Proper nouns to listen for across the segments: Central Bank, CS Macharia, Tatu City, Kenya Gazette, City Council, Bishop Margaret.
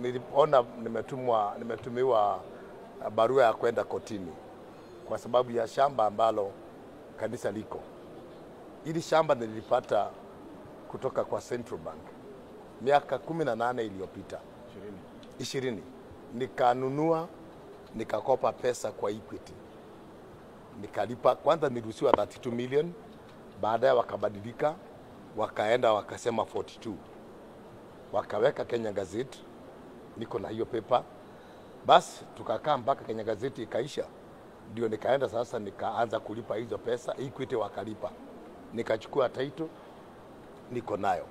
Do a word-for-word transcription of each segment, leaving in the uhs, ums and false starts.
niliona nimetumwa nimetumiwa barua ya kwenda kotini kwa sababu ya shamba ambalo kanisa liko. Hili shamba nilipata kutoka kwa Central Bank miaka kumi na nane iliyopita. ishirini. Nikanunua, nikakopa pesa kwa Equity. Nikalipa, kwanza niruhusiwa thelathini na mbili milioni, baadaye wakabadilika, wakaenda wakasema arobaini na mbili. Wakaweka Kenya Gazette, niko na hiyo paper. Basi tukakaa mpaka Kenya Gazette ikaisha. Ndio nikaenda sasa nikaanza kulipa hizo pesa, Equity wakalipa. Nikachukua title, niko nayo.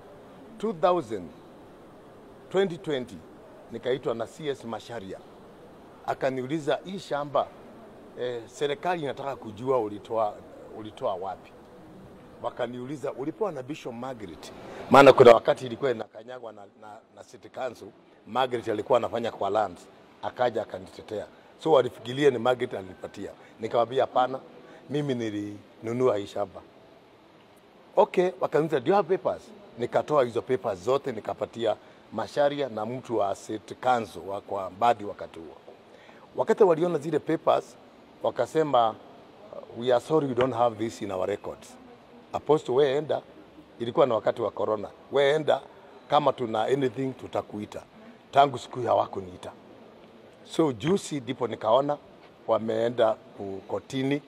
two thousand twenty nikaitwa na C S Macharia. Akaniuliza hii shamba eh, serikali inataka kujua ulitoa ulitoa wapi. Wakaniuliza ulipewa na Bishop Margaret. Maana kuna wakati ilikuwa inakanyagwa na, na, na City Council, Margaret alikuwa anafanya kwa land, akaja akanitetea. So walifikiria ni Margaret alinipatia. Nikamwambia hapana, mimi nilinunua hii shamba. Okay, wakaniuliza do you have papers? Nikatoa hizo papers zote nikapatia Macharia na mtu wa City Council wa kwa baadhi wakati huo. Wakati waliona zile papers wakasema we are sorry we don't have this in our records. Apostle weenda, ilikuwa na wakati wa corona. Weenda kama tuna anything tutakuita. Tangu siku hawakuniita. So juicy ndipo nikaona wameenda kotini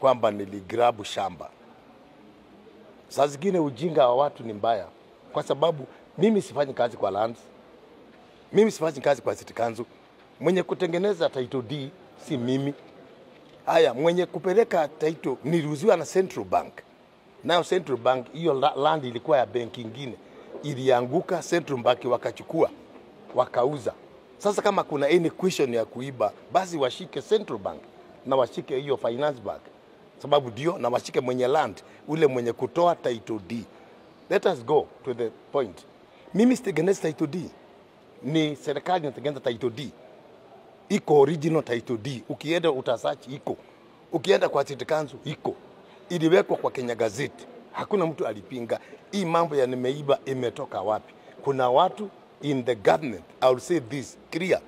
kwamba niligrabu shamba. Saa zingine ujinga wa watu ni mbaya kwa sababu mimi sifanyi kazi kwa lands. Mimi sifanyi kazi kwa City Council. Mwenye kutengeneza title D si mimi. Haya, mwenye kupeleka title niruhusiwa na Central Bank. Nayo Central Bank hiyo land ilikuwa ya benki nyingine. Ilianguka Central Bank wakachukua, wakauza. Sasa kama kuna any question ya kuiba, basi washike Central Bank na washike hiyo Finance Bank. Sababu dio na washike mwenye land, ule mwenye kutoa title D. Let us go to the point. Mimi sitegeneza title D. Ni serikali inatengeneza title D. Iko original title D. Ukienda utasearch iko. Ukienda kwa City Council iko. Iliwekwa kwa Kenya Gazette. Hakuna mtu alipinga. Hii mambo ya nimeiba imetoka wapi? Kuna watu in the government, I will say this clear.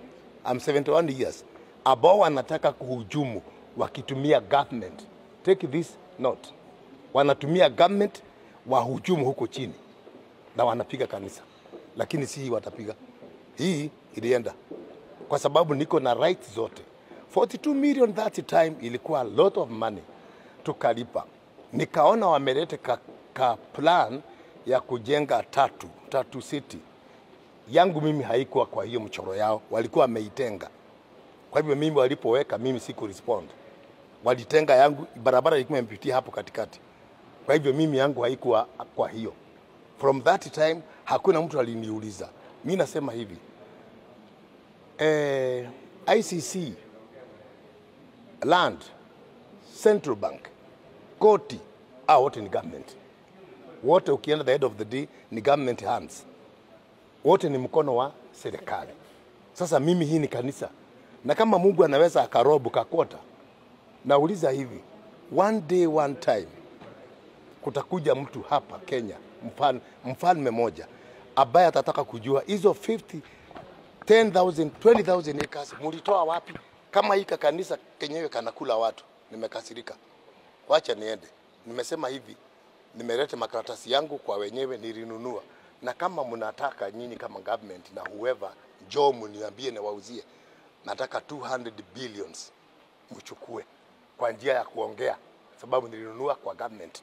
I'm seventy-one years. Ambao wanataka kuhujumu wakitumia government. Take this note. Wanatumia government wahujumu huko chini. Na wanapiga kanisa. Lakini si hii watapiga. Hii ilienda. Kwa sababu niko na rights zote. forty-two million that time ilikuwa a lot of money. Tukalipa. Nikaona wamelete ka, ka plan ya kujenga Tatu, Tatu City. Yangu mimi haikuwa kwa hiyo mchoro yao. Walikuwa wameitenga. Kwa hivyo mimi walipoweka mimi siku respond. Walitenga yangu, barabara ilikuwa imepitia hapo katikati. Kwa hivyo mimi yangu haikuwa kwa hiyo. From that time hakuna mtu aliniuliza. Mimi nasema hivi. Eh, I C C, land, Central Bank, koti, ah, wote ni government. Wote ukienda the head of the day ni government hands. Wote ni mkono wa serikali. Sasa mimi hii ni kanisa. Na kama Mungu anaweza akarobu kakota, nauliza hivi, one day one time kutakuja mtu hapa Kenya, mfalme mfalme moja, ambaye atataka kujua hizo fifty, ten thousand, twenty thousand acres mulitoa wapi? Kama hii kanisa kenyewe kanakula watu. Nimekasirika. Wacha niende. Nimesema hivi, nimeleta makaratasi yangu kwa wenyewe nilinunua. Na kama mnataka nyinyi kama government na whoever, njoo mniambie na wauzie. Nataka two hundred billions mchukue kwa njia ya kuongea sababu nilinunua kwa government.